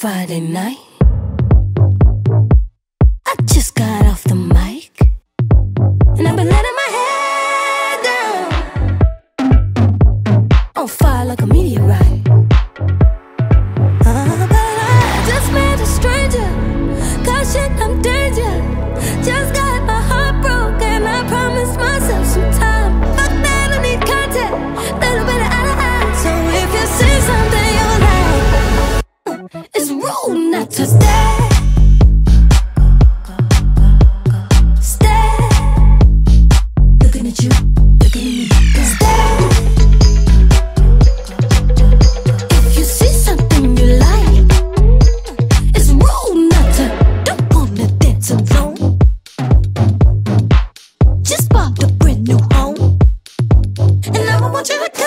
Friday night, I just got off the mic, and I've been letting my head down, on fire like a meteorite. But I just met a stranger, cause shit, I'm danger. Just got my heart broken, I promised myself some time. Fuck that, I need content, little bit of eye-to-eye. So if you see something you like, it's rude not to stay. Just bought a brand new home, and now I want you to